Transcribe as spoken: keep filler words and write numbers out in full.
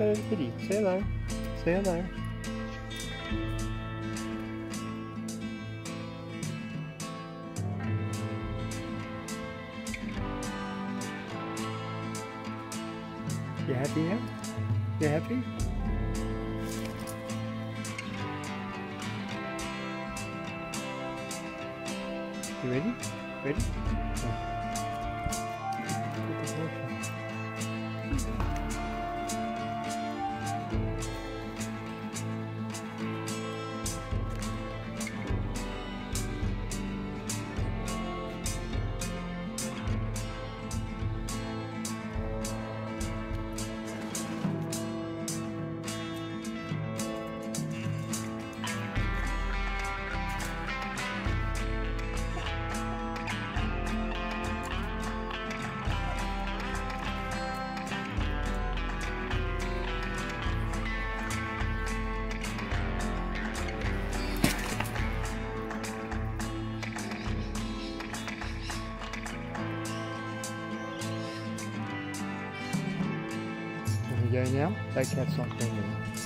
to the kitty. Say hello. Say hello. You happy now? You happy? You ready? Ready? Go now. That cat's not going anywhere.